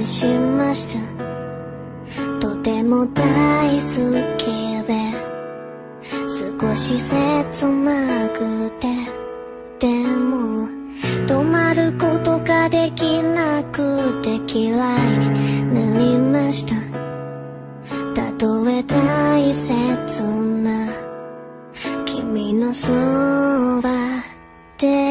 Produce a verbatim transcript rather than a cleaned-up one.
出しました。とても大好きで少し切なくて、でも止まることができなくて嫌いになりました。たとえ大切な君のそばで